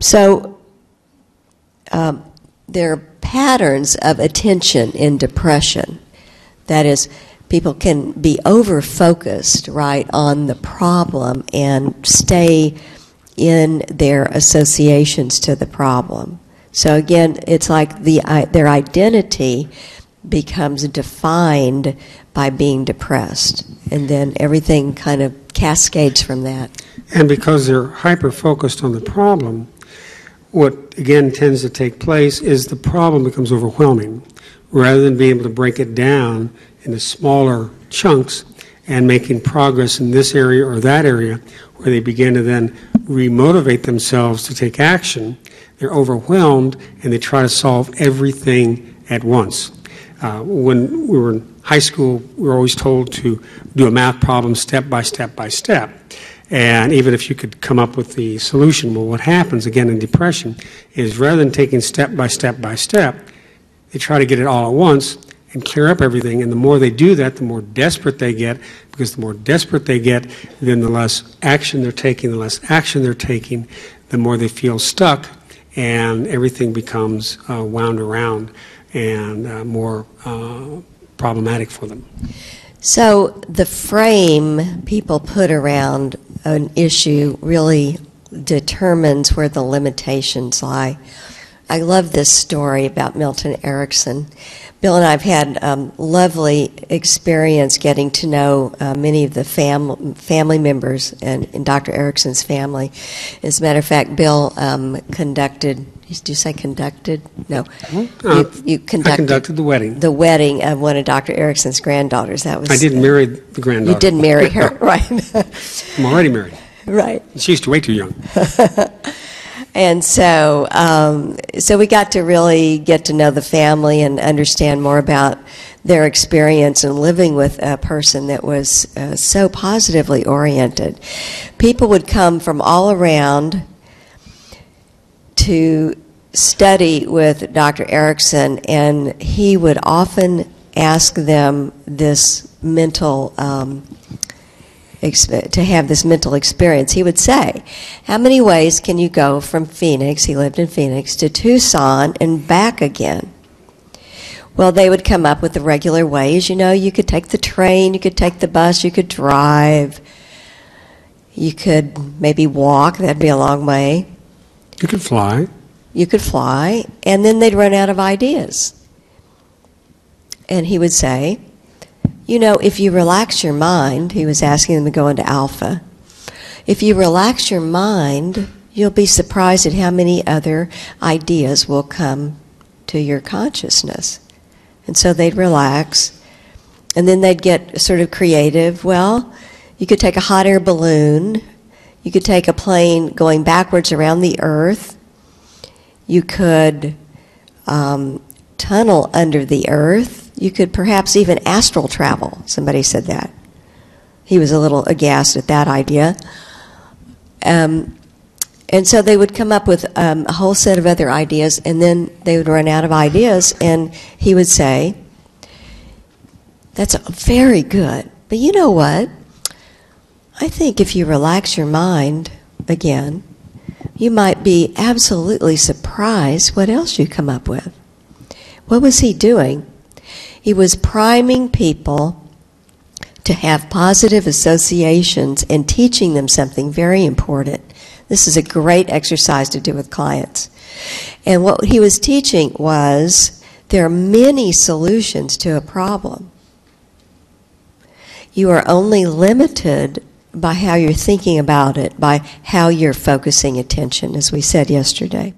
So there are patterns of attention in depression. That is, people can be over-focused, right, on the problem and stay in their associations to the problem. So again, it's like their identity becomes defined by being depressed, and then everything kind of cascades from that. And because they're hyper-focused on the problem, what again tends to take place is the problem becomes overwhelming, rather than being able to break it down into smaller chunks and making progress in this area or that area, where they begin to then remotivate themselves to take action. They're overwhelmed and they try to solve everything at once. When we were in high school, we were always told to do a math problem step by step by step. And even if you could come up with the solution, well, what happens again in depression is rather than taking step by step by step, they try to get it all at once and clear up everything. And the more they do that, the more desperate they get, because the more desperate they get, then the less action they're taking, the more they feel stuck, and everything becomes wound around and more problematic for them. So the frame people put around an issue really determines where the limitations lie. I love this story about Milton Erickson. Bill and I have had lovely experience getting to know many of the family members and Dr. Erickson's family. As a matter of fact, Bill conducted, did you say conducted? No. You conducted. I conducted the wedding. The wedding of one of Dr. Erickson's granddaughters. That was. I didn't marry the granddaughter. You didn't marry her, right. I'm already married. Right. She's way too young. And so, so we got to really get to know the family and understand more about their experience in living with a person that was so positively oriented. People would come from all around to study with Dr. Erickson, and he would often ask them this mental to have this mental experience. He would say, how many ways can you go from Phoenix, he lived in Phoenix, to Tucson and back again? Well, they would come up with the regular ways. You know, you could take the train, you could take the bus, you could drive, you could maybe walk, that'd be a long way. You could fly. You could fly, and then they'd run out of ideas. And he would say, you know, if you relax your mind, he was asking them to go into alpha, if you relax your mind, you'll be surprised at how many other ideas will come to your consciousness. And so they'd relax, and then they'd get sort of creative. Well, you could take a hot air balloon, you could take a plane going backwards around the earth, you could tunnel under the earth, you could perhaps even astral travel. Somebody said that. He was a little aghast at that idea. And so they would come up with a whole set of other ideas, and then they would run out of ideas, and he would say, that's very good, but you know what? I think if you relax your mind again, you might be absolutely surprised what else you come up with. What was he doing? He was priming people to have positive associations and teaching them something very important. This is a great exercise to do with clients. And what he was teaching was there are many solutions to a problem. You are only limited by how you're thinking about it, by how you're focusing attention, as we said yesterday.